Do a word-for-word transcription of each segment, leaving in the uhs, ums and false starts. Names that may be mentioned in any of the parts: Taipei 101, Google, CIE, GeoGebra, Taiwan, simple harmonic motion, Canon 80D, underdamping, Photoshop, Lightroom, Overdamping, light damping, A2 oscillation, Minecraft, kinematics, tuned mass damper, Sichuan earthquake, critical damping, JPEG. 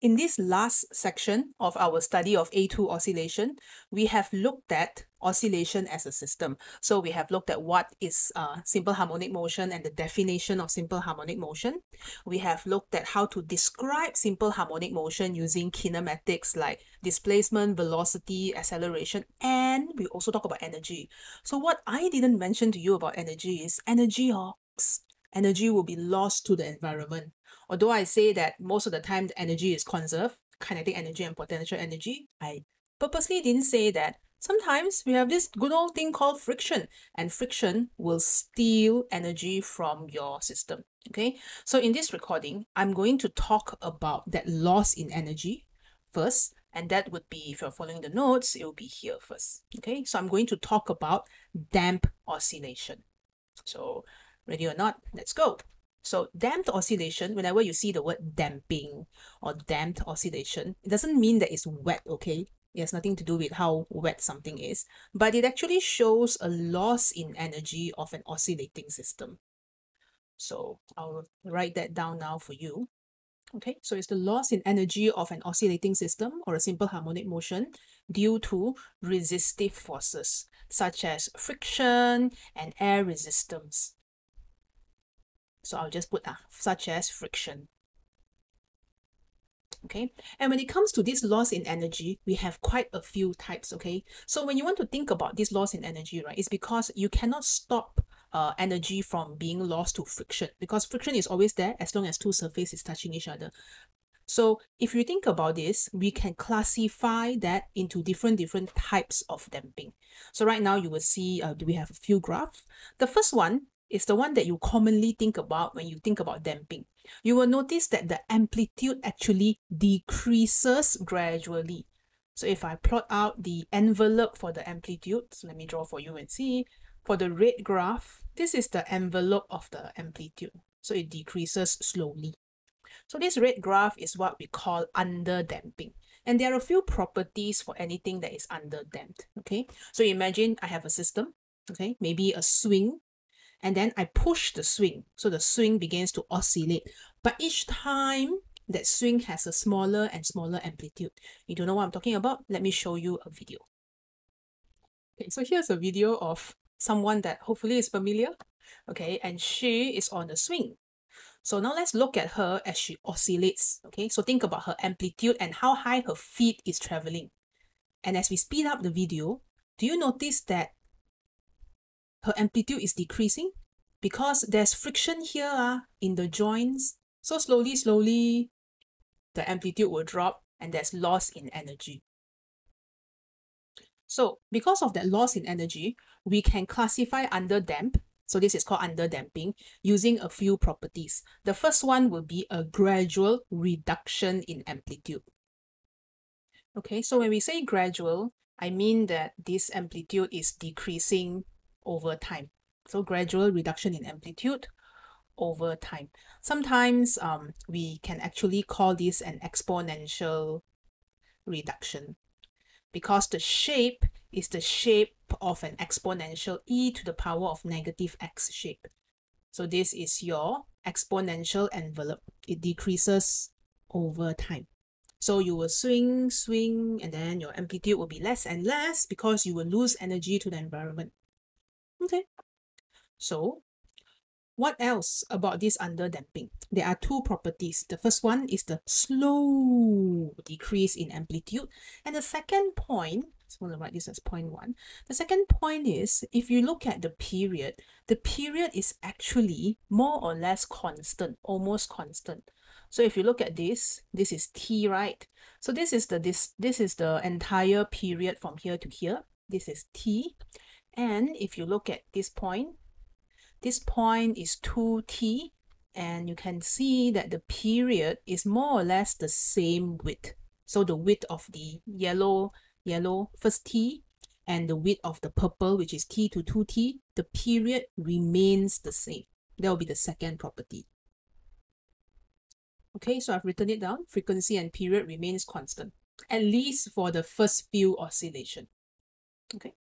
In this last section of our study of A two oscillation, we have looked at oscillation as a system. So we have looked at what is uh, simple harmonic motion and the definition of simple harmonic motion. We have looked at how to describe simple harmonic motion using kinematics like displacement, velocity, acceleration, and we also talk about energy. So what I didn't mention to you about energy is energy hawks. Energy will be lost to the environment. Although I say that most of the time the energy is conserved, kinetic energy and potential energy, I purposely didn't say that. Sometimes we have this good old thing called friction, and friction will steal energy from your system. Okay, so in this recording, I'm going to talk about that loss in energy first, and that would be, if you're following the notes, it will be here first. Okay, so I'm going to talk about damp oscillation. So ready or not, let's go. So damped oscillation, whenever you see the word damping or damped oscillation, it doesn't mean that it's wet, okay? It has nothing to do with how wet something is, but it actually shows a loss in energy of an oscillating system. So I'll write that down now for you. Okay, so it's the loss in energy of an oscillating system or a simple harmonic motion due to resistive forces such as friction and air resistance. So I'll just put uh, such as friction. Okay, and when it comes to this loss in energy, we have quite a few types. Okay, so when you want to think about this loss in energy, right, it's because you cannot stop uh, energy from being lost to friction, because friction is always there as long as two surfaces touching each other. So if you think about this, we can classify that into different different types of damping. So right now you will see uh, we have a few graphs. The first one is the one that you commonly think about when you think about damping. You will notice that the amplitude actually decreases gradually. So if I plot out the envelope for the amplitude, so let me draw for you and see. For the red graph, this is the envelope of the amplitude. So it decreases slowly. So this red graph is what we call underdamping. And there are a few properties for anything that is underdamped. Okay, so imagine I have a system, okay, maybe a swing, and then I push the swing, so the swing begins to oscillate. But each time, that swing has a smaller and smaller amplitude. You don't know what I'm talking about? Let me show you a video. Okay, so here's a video of someone that hopefully is familiar. Okay, and she is on the swing. So now let's look at her as she oscillates. Okay, so think about her amplitude and how high her feet is traveling. And as we speed up the video, do you notice that her amplitude is decreasing? Because there's friction here uh, in the joints. So slowly, slowly, the amplitude will drop and there's loss in energy. So because of that loss in energy, we can classify underdamp. So this is called underdamping using a few properties. The first one will be a gradual reduction in amplitude. Okay, so when we say gradual, I mean that this amplitude is decreasing over time. So gradual reduction in amplitude over time. Sometimes um, we can actually call this an exponential reduction because the shape is the shape of an exponential e to the power of negative x shape. So this is your exponential envelope. It decreases over time. So you will swing, swing, and then your amplitude will be less and less because you will lose energy to the environment. Okay, so what else about this underdamping? There are two properties. The first one is the slow decrease in amplitude. And the second point, so I'm going to write this as point one. The second point is, if you look at the period, the period is actually more or less constant, almost constant. So if you look at this, this is T, right? So this is the, this, this is the entire period from here to here. This is T. And if you look at this point, this point is two T, and you can see that the period is more or less the same width. So the width of the yellow, yellow first T, and the width of the purple, which is T to two T, the period remains the same. That will be the second property. Okay, so I've written it down. Frequency and period remains constant, at least for the first few oscillation. Okay.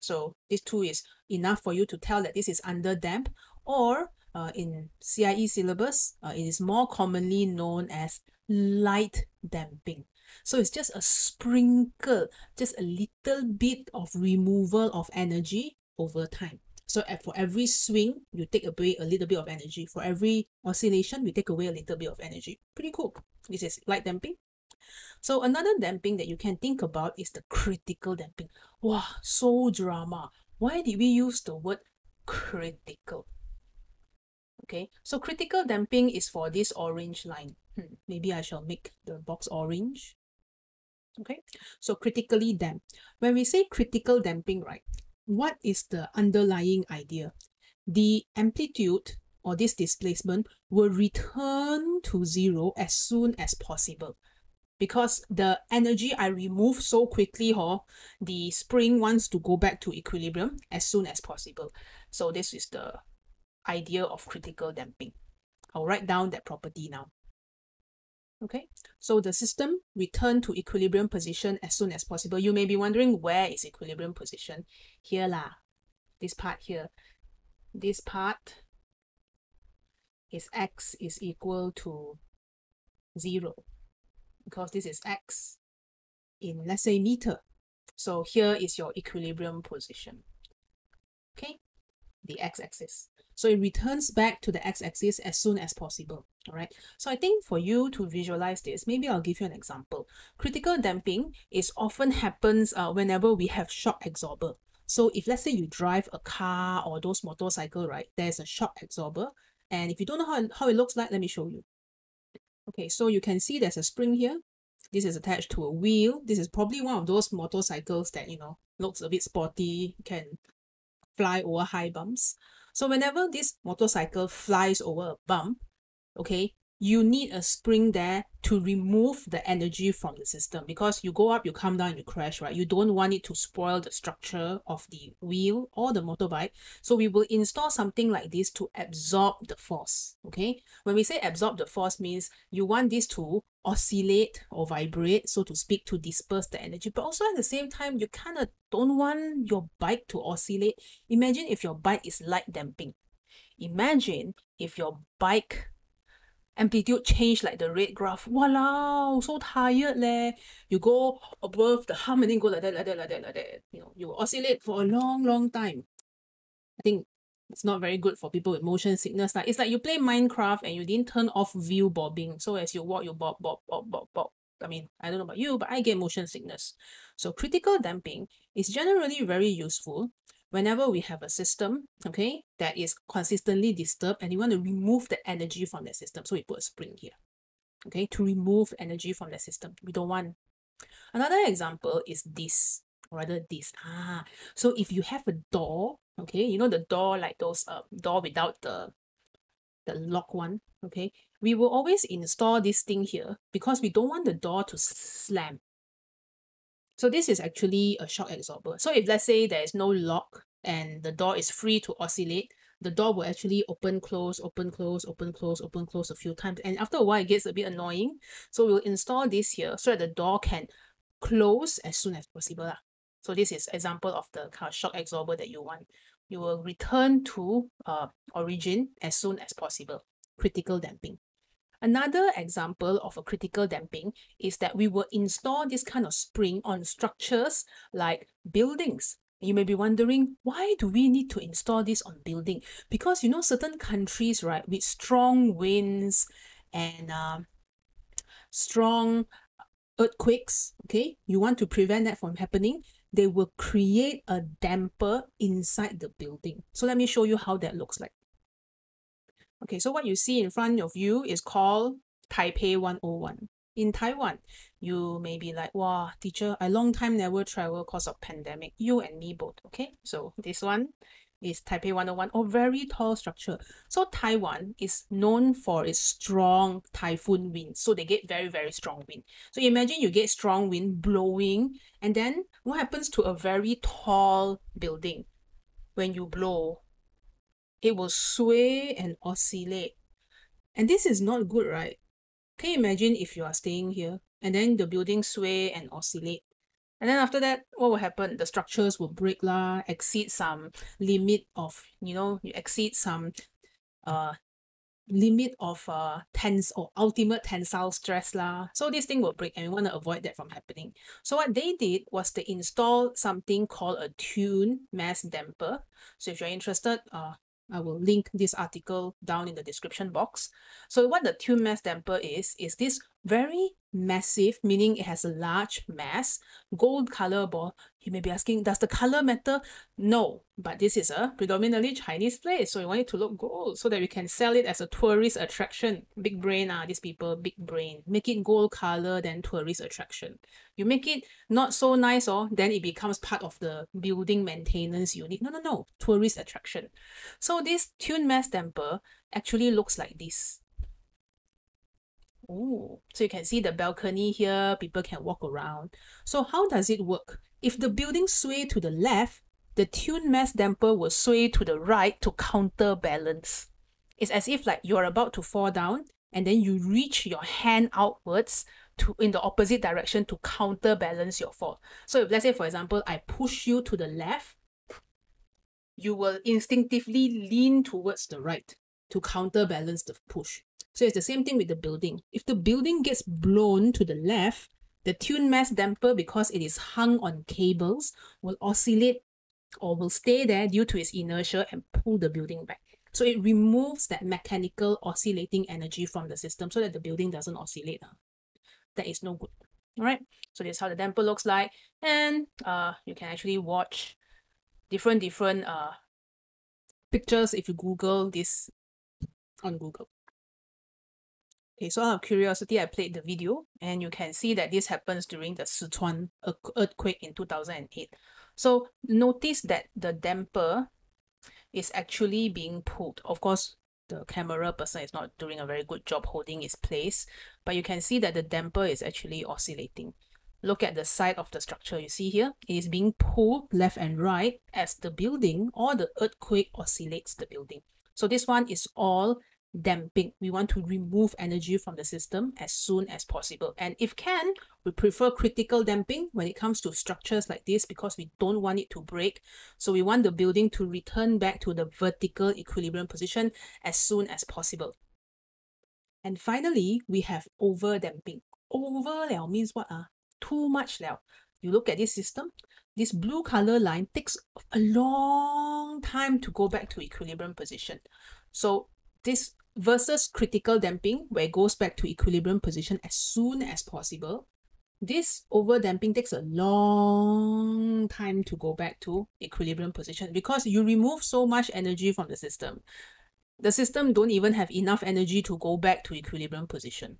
So these two is enough for you to tell that this is underdamped, or uh, in C I E syllabus, uh, it is more commonly known as light damping. So it's just a sprinkle, just a little bit of removal of energy over time. So for every swing, you take away a little bit of energy. For every oscillation, we take away a little bit of energy. Pretty cool. This is light damping. So another damping that you can think about is the critical damping. Wow, so drama. Why did we use the word critical? Okay, so critical damping is for this orange line. Hmm, maybe I shall make the box orange. Okay, so critically damp. When we say critical damping, right, what is the underlying idea? The amplitude or this displacement will return to zero as soon as possible. Because the energy I remove so quickly, huh, the spring wants to go back to equilibrium as soon as possible. So this is the idea of critical damping. I'll write down that property now. Okay, so the system return to equilibrium position as soon as possible. You may be wondering, where is equilibrium position? Here lah, this part here. This part is x is equal to zero. Because this is x in, let's say, meter. So here is your equilibrium position. Okay, the x-axis. So it returns back to the x-axis as soon as possible. All right. So I think for you to visualize this, maybe I'll give you an example. Critical damping is often happens uh, whenever we have shock absorber. So if let's say you drive a car or those motorcycle, right, there's a shock absorber. And if you don't know how, how it looks like, let me show you. Okay, so you can see there's a spring here. This is attached to a wheel. This is probably one of those motorcycles that, you know, looks a bit sporty, can fly over high bumps. So whenever this motorcycle flies over a bump, okay, you need a spring there to remove the energy from the system, because you go up, you come down, you crash, right? You don't want it to spoil the structure of the wheel or the motorbike. So we will install something like this to absorb the force, okay? When we say absorb the force, means you want this to oscillate or vibrate, so to speak, to disperse the energy. But also at the same time, you kind of don't want your bike to oscillate. Imagine if your bike is light damping. Imagine if your bike amplitude change like the red graph. Walao, so tired leh. You go above the hum and then go like that, like that, like that, like that. You know, you oscillate for a long, long time. I think it's not very good for people with motion sickness. Like, it's like you play Minecraft and you didn't turn off view bobbing. So as you walk, you bob, bob, bob, bob, bob. I mean, I don't know about you, but I get motion sickness. So critical damping is generally very useful whenever we have a system, okay, that is consistently disturbed and you want to remove the energy from the system. So we put a spring here, okay, to remove energy from the system. We don't want. Another example is this, or rather this. Ah, so if you have a door, okay, you know the door, like those uh, door without the, the lock one, okay, we will always install this thing here because we don't want the door to slam. So this is actually a shock absorber. So if let's say there is no lock and the door is free to oscillate, the door will actually open, close, open, close, open, close, open, close a few times. And after a while, it gets a bit annoying. So we'll install this here so that the door can close as soon as possible. So this is an example of the kind of shock absorber that you want. You will return to uh, origin as soon as possible. Critical damping. Another example of a critical damping is that we will install this kind of spring on structures like buildings. You may be wondering, why do we need to install this on building? Because, you know, certain countries, right, with strong winds and uh, strong earthquakes, okay, you want to prevent that from happening, they will create a damper inside the building. So let me show you how that looks like. Okay, so what you see in front of you is called Taipei one oh one. In Taiwan, you may be like, wow, teacher, I long time never travel because of pandemic. You and me both, okay? So this one is Taipei one oh one, or very tall structure. So Taiwan is known for its strong typhoon wind. So they get very, very strong wind. So imagine you get strong wind blowing, and then what happens to a very tall building when you blow? It will sway and oscillate. And this is not good, right? Can you imagine if you are staying here and then the building sway and oscillate? And then after that, what will happen? The structures will break lah, exceed some limit of, you know, you exceed some uh, limit of uh, tense or ultimate tensile stress lah. So this thing will break and we want to avoid that from happening. So what they did was they installed something called a tuned mass damper. So if you're interested, uh, I will link this article down in the description box. So what the tuned mass damper is, is this very massive, meaning it has a large mass, gold color ball. You may be asking, does the color matter? No, but this is a predominantly Chinese place, so we want it to look gold so that we can sell it as a tourist attraction. Big brain, ah, these people, big brain. Make it gold color, then tourist attraction. You make it not so nice, or then it becomes part of the building maintenance unit. No, no, no, tourist attraction. So this tuned mass damper actually looks like this. Oh, so you can see the balcony here, people can walk around. So how does it work? If the building sway to the left, the tuned mass damper will sway to the right to counterbalance. It's as if like you're about to fall down and then you reach your hand outwards to in the opposite direction to counterbalance your fall. So if, let's say for example, I push you to the left, you will instinctively lean towards the right to counterbalance the push. So it's the same thing with the building. If the building gets blown to the left, the tuned mass damper, because it is hung on cables, will oscillate or will stay there due to its inertia and pull the building back. So it removes that mechanical oscillating energy from the system so that the building doesn't oscillate. That is no good. All right. So this is how the damper looks like. And uh, you can actually watch different, different uh, pictures if you Google this on Google. Okay, so out of curiosity, I played the video and you can see that this happens during the Sichuan earthquake in two thousand eight. So notice that the damper is actually being pulled. Of course, the camera person is not doing a very good job holding its place, but you can see that the damper is actually oscillating. Look at the side of the structure you see here. It is being pulled left and right as the building or the earthquake oscillates the building. So this one is all damping. We want to remove energy from the system as soon as possible, and if can, we prefer critical damping when it comes to structures like this because we don't want it to break. So we want the building to return back to the vertical equilibrium position as soon as possible. And finally, we have overdamping. Over liao means what? Ah, too much liao. You look at this system, this blue color line takes a long time to go back to equilibrium position. So this versus critical damping, where it goes back to equilibrium position as soon as possible. This overdamping takes a long time to go back to equilibrium position because you remove so much energy from the system. The system don't even have enough energy to go back to equilibrium position.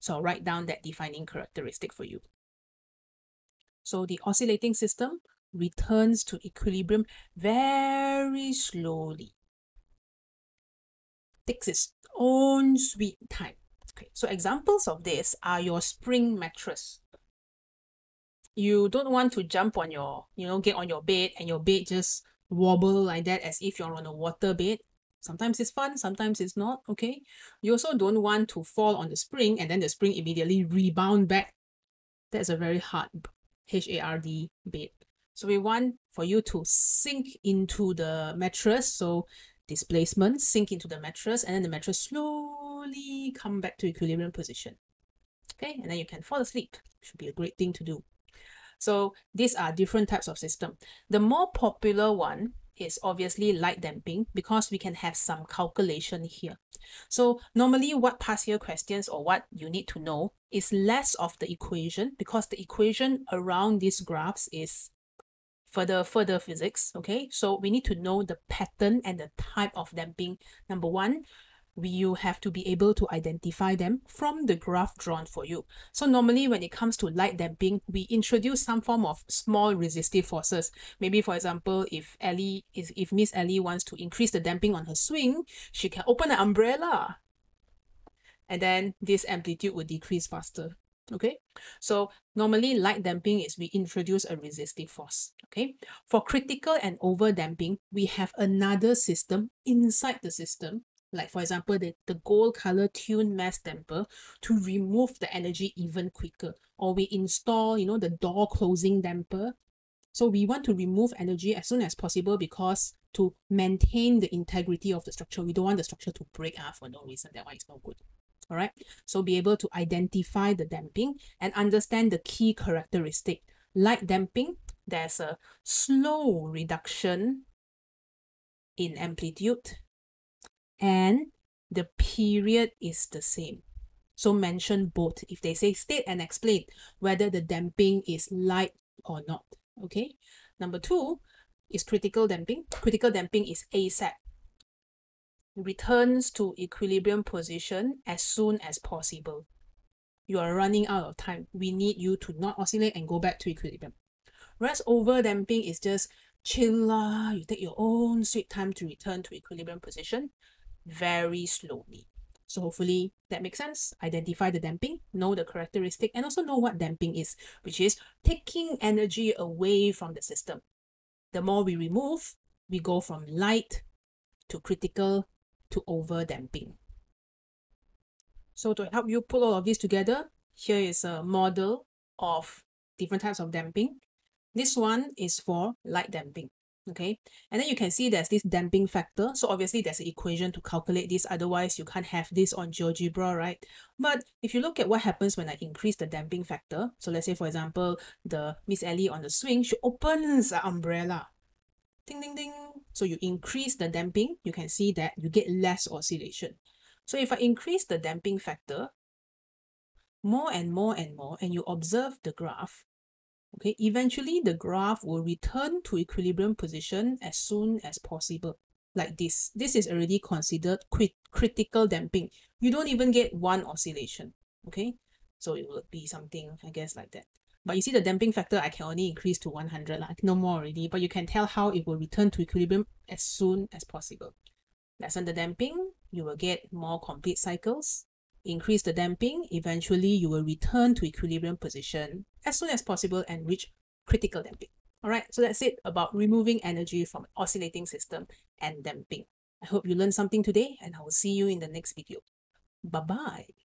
So I'll write down that defining characteristic for you. So the oscillating system returns to equilibrium very slowly. Takes its own sweet time. Okay, so examples of this are your spring mattress. You don't want to jump on your, you know, get on your bed and your bed just wobble like that as if you're on a water bed. Sometimes it's fun, sometimes it's not, okay? You also don't want to fall on the spring and then the spring immediately rebound back. That's a very hard H A R D bed. So we want for you to sink into the mattress. So displacement, sink into the mattress, and then the mattress slowly come back to equilibrium position. Okay, and then you can fall asleep. Should be a great thing to do. So these are different types of system. The more popular one is obviously light damping because we can have some calculation here. So normally what past year questions or what you need to know is less of the equation because the equation around these graphs is Further, further physics, okay? So we need to know the pattern and the type of damping. Number one, we, you have to be able to identify them from the graph drawn for you. So normally when it comes to light damping, we introduce some form of small resistive forces. Maybe for example, if Ellie, is, if Miss Ellie wants to increase the damping on her swing, she can open an umbrella and then this amplitude will decrease faster. Okay, so normally light damping is we introduce a resistive force. Okay, for critical and overdamping, we have another system inside the system, like for example, the, the gold color tuned mass damper to remove the energy even quicker, or we install, you know, the door closing damper So we want to remove energy as soon as possible, because to maintain the integrity of the structure, we don't want the structure to break up for no reason. That one is no good. All right. So be able to identify the damping and understand the key characteristic. Light damping, there's a slow reduction in amplitude and the period is the same. So mention both. If they say state and explain whether the damping is light or not. Okay. Number two is critical damping. Critical damping is ASAP. Returns to equilibrium position as soon as possible. You are running out of time. We need you to not oscillate and go back to equilibrium. Whereas overdamping is just chill lah. You take your own sweet time to return to equilibrium position very slowly. So hopefully that makes sense. Identify the damping, know the characteristic, and also know what damping is, which is taking energy away from the system. The more we remove, we go from light to critical to overdamping. So to help you put all of this together, here is a model of different types of damping. This one is for light damping. Okay, and then you can see there's this damping factor. So obviously there's an equation to calculate this, otherwise you can't have this on GeoGebra, right? But if you look at what happens when I increase the damping factor, so let's say for example the Miss Ellie on the swing, she opens an umbrella, ding ding ding. So you increase the damping, you can see that you get less oscillation. So if I increase the damping factor more and more and more, and you observe the graph, okay, eventually the graph will return to equilibrium position as soon as possible, like this. This is already considered crit critical damping. You don't even get one oscillation, okay? So it will be something, I guess, like that. But you see the damping factor, I can only increase to one hundred, like no more already, but you can tell how it will return to equilibrium as soon as possible. Lessen the damping, you will get more complete cycles. Increase the damping, eventually you will return to equilibrium position as soon as possible and reach critical damping. All right, so that's it about removing energy from an oscillating system and damping. I hope you learned something today, and I will see you in the next video. Bye-bye.